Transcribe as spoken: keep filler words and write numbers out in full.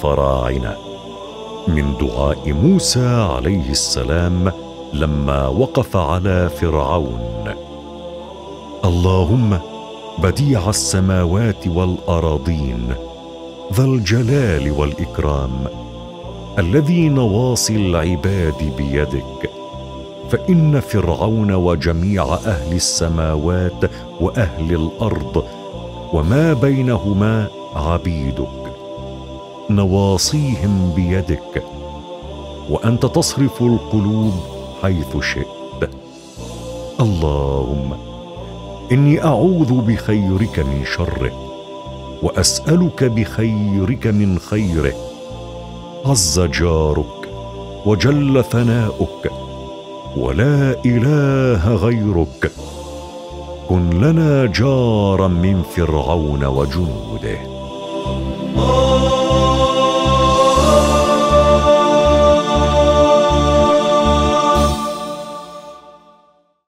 الفراعنة من دعاء موسى عليه السلام لما وقف على فرعون: اللهم بديع السماوات والأراضين ذا الجلال والإكرام الذي نواصي العباد بيدك، فإن فرعون وجميع أهل السماوات وأهل الأرض وما بينهما عبيدك، نواصيهم بيدك، وأنت تصرف القلوب حيث شئت. اللهم إني أعوذ بخيرك من شره، وأسألك بخيرك من خيره، عز جارك وجل ثناؤك، ولا إله غيرك، كن لنا جارا من فرعون وجنوده.